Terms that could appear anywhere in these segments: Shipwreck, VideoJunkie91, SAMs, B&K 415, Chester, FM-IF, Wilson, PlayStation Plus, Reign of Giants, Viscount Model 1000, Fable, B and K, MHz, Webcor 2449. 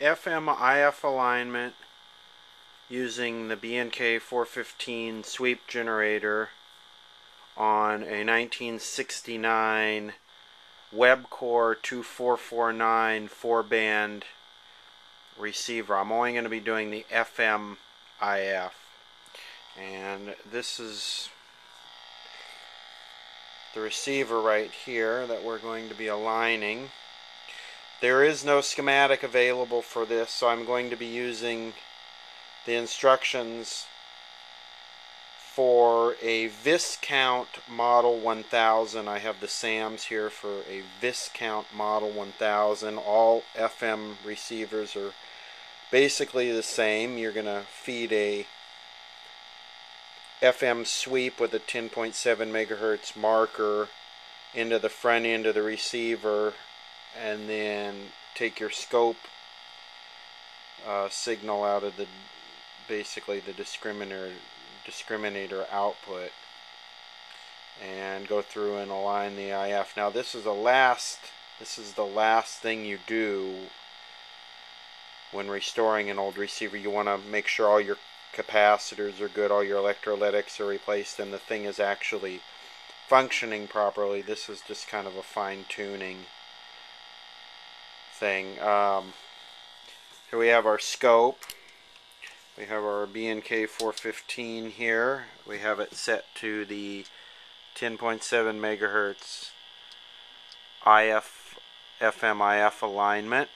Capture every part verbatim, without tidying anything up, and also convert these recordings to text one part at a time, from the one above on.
F M I F alignment using the B and K four fifteen sweep generator on a nineteen sixty-nine Webcor twenty-four forty-nine four-band receiver. I'm only going to be doing the F M I F, and this is the receiver right here that we're going to be aligning. There is no schematic available for this, so I'm going to be using the instructions for a Viscount Model one thousand. I have the SAMs here for a Viscount Model one thousand. All F M receivers are basically the same. You're going to feed a F M sweep with a ten point seven megahertz marker into the front end of the receiver, and then take your scope uh, signal out of the basically the discriminator discriminator output, and go through and align the I F. Now this is the last this is the last thing you do when restoring an old receiver. You want to make sure all your capacitors are good, all your electrolytics are replaced, and the thing is actually functioning properly. This is just kind of a fine-tuning thing. Um, here we have our scope. We have our B and K four fifteen here. We have it set to the ten point seven megahertz I F F M I F alignment.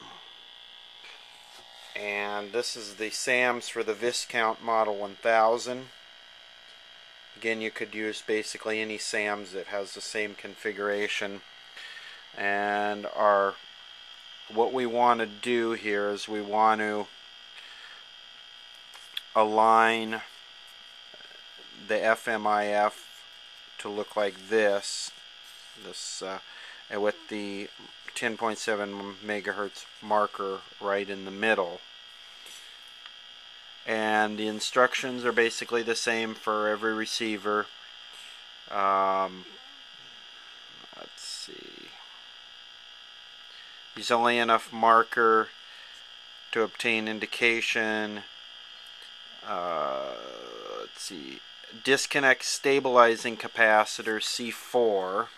And this is the SAMs for the Viscount Model one thousand. Again, you could use basically any SAMs that has the same configuration. And our what we want to do here is we want to align the F M I F to look like this, this uh, with the ten point seven megahertz marker right in the middle. And the instructions are basically the same for every receiver. Um, let's see. Use only enough marker to obtain indication. Uh, let's see. Disconnect stabilizing capacitor C four,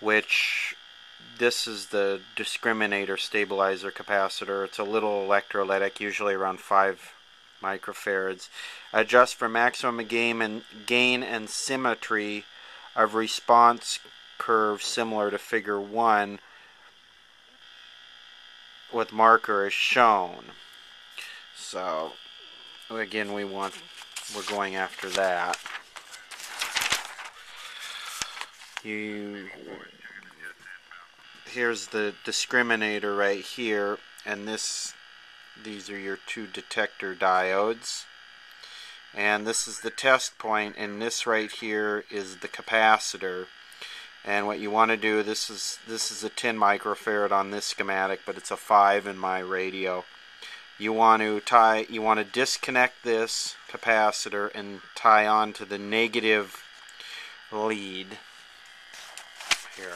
which this is the discriminator stabilizer capacitor. It's a little electrolytic, usually around five microfarads. Adjust for maximum gain and, gain and symmetry of response curve similar to figure one with marker as shown. So again, we want we're going after that. You here's the discriminator right here, and this these are your two detector diodes, and this is the test point, and this right here is the capacitor. And what you want to do, this is this is a ten microfarad on this schematic, but it's a five in my radio. You want to tie you want to disconnect this capacitor and tie on to the negative lead here,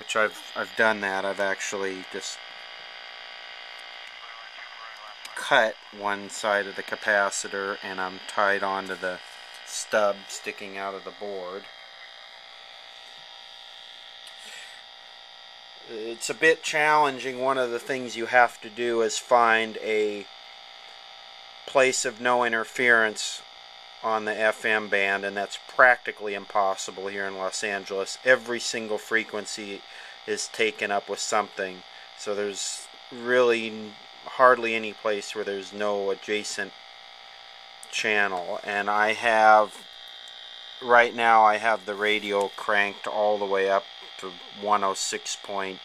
which I've I've done that. I've actually just cut one side of the capacitor, and I'm tied onto the stub sticking out of the board. It's a bit challenging. One of the things you have to do is find a place of no interference on the F M band, and that's practically impossible here in Los Angeles. Every single frequency is taken up with something, so there's really hardly any place where there's no adjacent channel. And I have, right now I have the radio cranked all the way up to one oh six point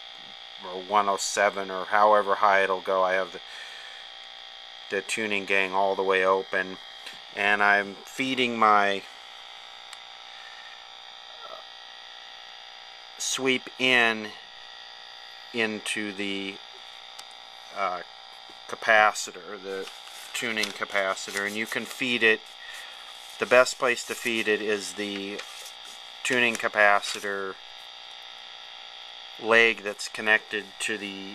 or one oh seven or however high it'll go. I have the, the tuning gang all the way open, and I'm feeding my sweep in into the uh, capacitor, the tuning capacitor. And you can feed it, the best place to feed it is the tuning capacitor leg that's connected to the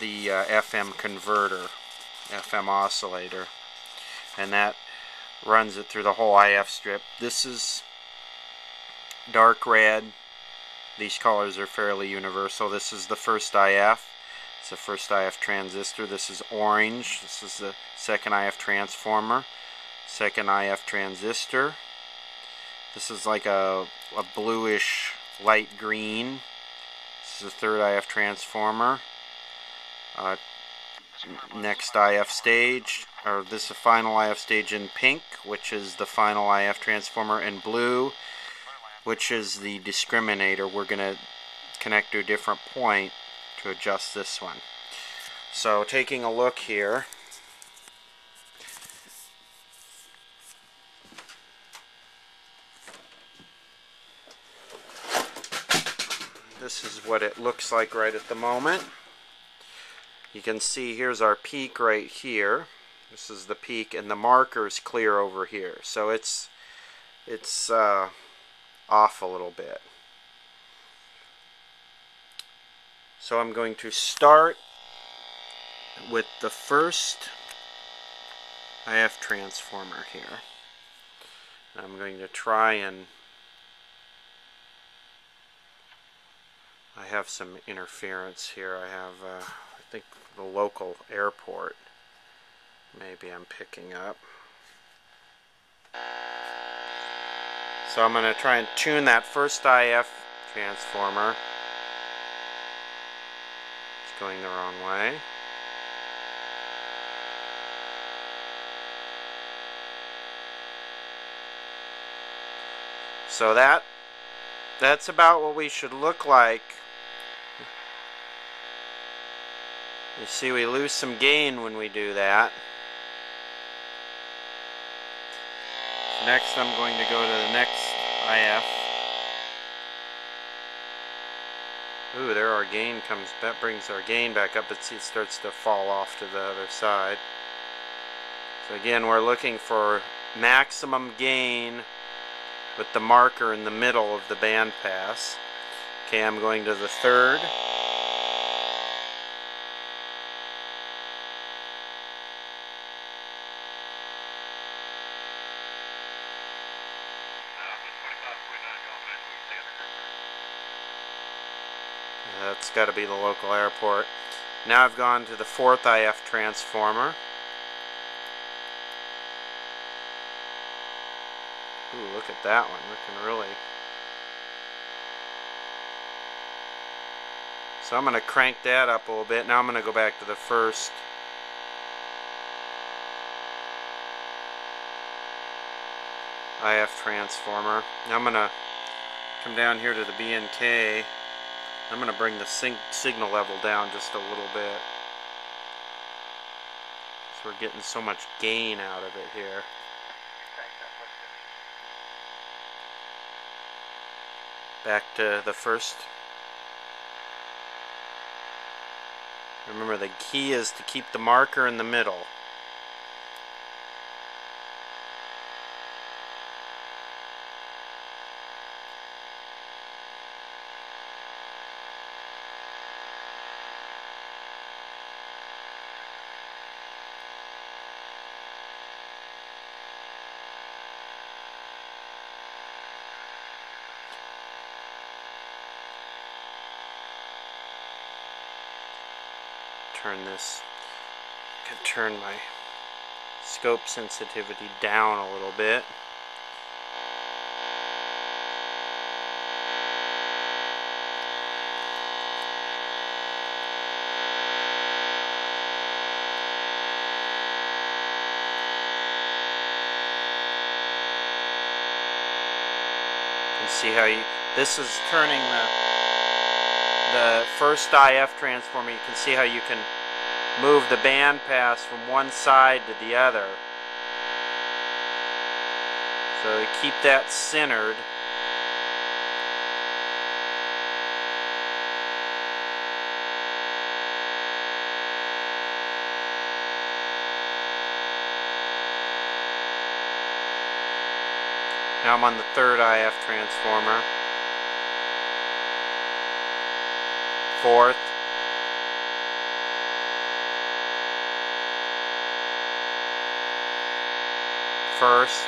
the uh, F M converter, F M oscillator, and that runs it through the whole I F strip. This is dark red. These colors are fairly universal. This is the first I F. It's the first I F transistor. This is orange. This is the second I F transformer. Second I F transistor. This is like a, a bluish light green. This is the third I F transformer. Uh, next I F stage, or this is the final I F stage in pink, which is the final I F transformer, and blue, which is the discriminator. We're going to connect to a different point to adjust this one. So taking a look here, this is what it looks like right at the moment. You can see here's our peak right here. This is the peak, and the marker is clear over here. So it's it's uh, off a little bit. So I'm going to start with the first I F transformer here. I'm going to try and... I have some interference here. I have, uh, I think, the local airport. Maybe I'm picking up. So I'm going to try and tune that first I F transformer. It's going the wrong way. So that that's about what we should look like. You see, we lose some gain when we do that. Next, I'm going to go to the next I F. Ooh, there our gain comes. That brings our gain back up. But see, it starts to fall off to the other side. So again, we're looking for maximum gain with the marker in the middle of the bandpass. Okay, I'm going to the third. That's got to be the local airport. Now I've gone to the fourth I F transformer. Ooh, look at that one, looking really... So I'm going to crank that up a little bit. Now I'm going to go back to the first. I F transformer. Now I'm going to come down here to the B and K. I'm going to bring the sing signal level down just a little bit. So we're getting so much gain out of it here. Back to the first. Remember, the key is to keep the marker in the middle. Turn this, I could turn my scope sensitivity down a little bit. You can see how you, this is turning the the first I F transformer. You can see how you can move the band pass from one side to the other. So to keep that centered. Now I'm on the third I F transformer. forth. First.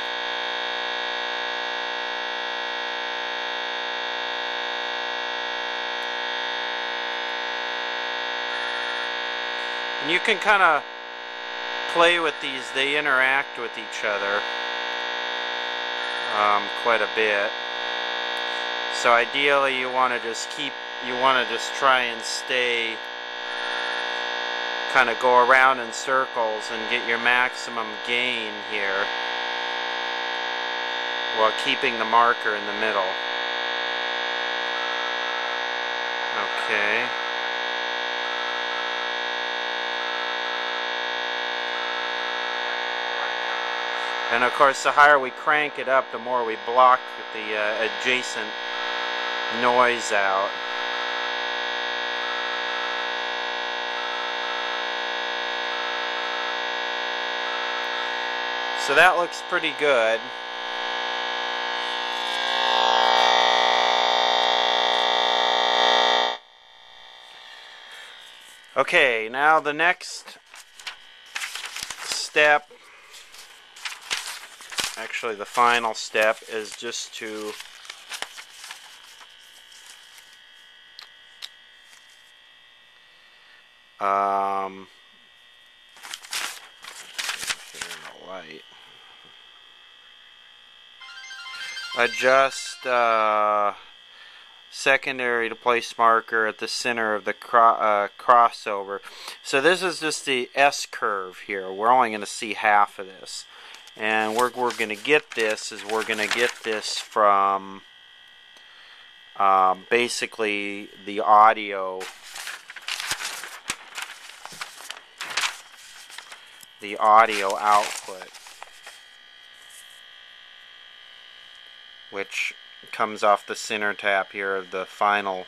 And you can kind of play with these. They interact with each other um, quite a bit. So ideally you want to just keep, you want to just try and stay, kind of go around in circles and get your maximum gain here while keeping the marker in the middle. Okay. And of course, the higher we crank it up, the more we block the uh, adjacent noise out. So that looks pretty good. Okay, now the next step, actually the final step, is just to um, light. adjust uh, secondary to place marker at the center of the cro uh, crossover. So this is just the S curve here. We're only going to see half of this. And where we're going to get this is we're going to get this from uh, basically the audio, the audio output, which comes off the center tap here of the final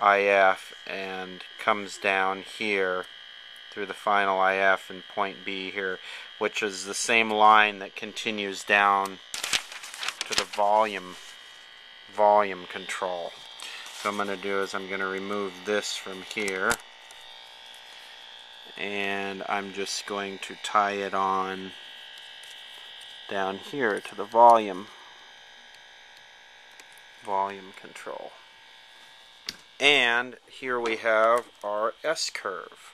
I F and comes down here through the final I F and point B here, which is the same line that continues down to the volume volume control. So I'm going to do is I'm going to remove this from here, and I'm just going to tie it on down here to the volume volume control. And here we have our S curve.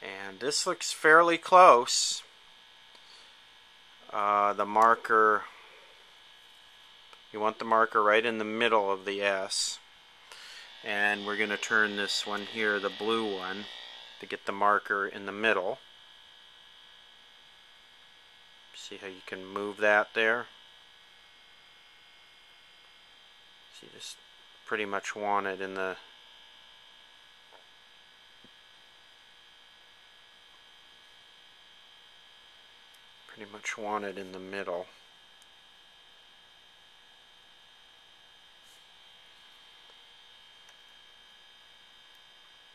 And this looks fairly close. Uh, the marker, you want the marker right in the middle of the S. And we're going to turn this one here, the blue one, to get the marker in the middle. See how you can move that there? So you just pretty much want it in the Pretty much want it in the middle.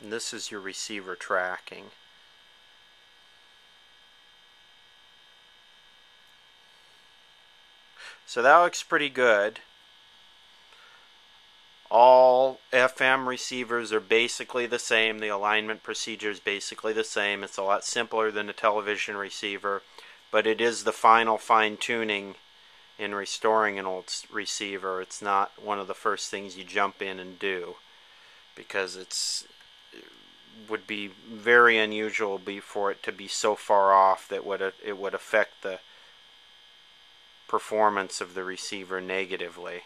And this is your receiver tracking. So that looks pretty good. All F M receivers are basically the same. The alignment procedure is basically the same. It's a lot simpler than a television receiver, but it is the final fine-tuning in restoring an old receiver. It's not one of the first things you jump in and do, because it's it would be very unusual for it to be so far off that would it would affect the performance of the receiver negatively.